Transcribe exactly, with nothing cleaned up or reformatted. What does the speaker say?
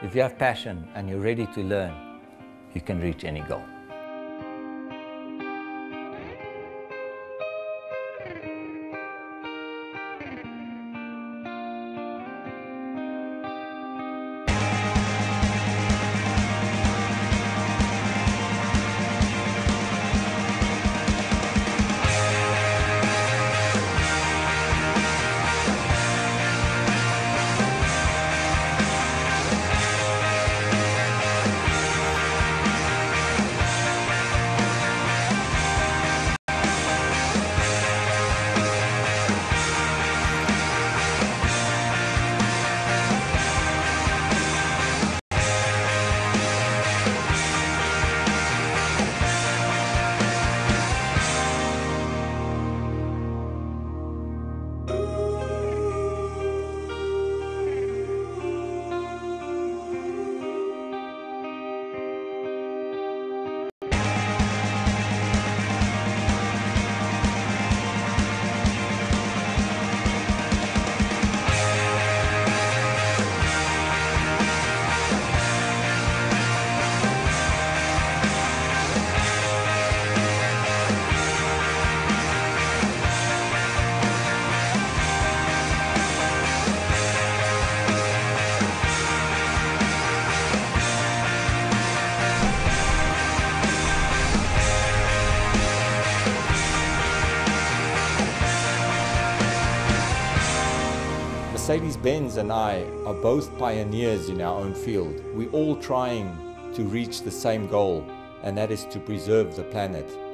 If you have passion and you're ready to learn, you can reach any goal. Mercedes-Benz and I are both pioneers in our own field. We're all trying to reach the same goal, and that is to preserve the planet.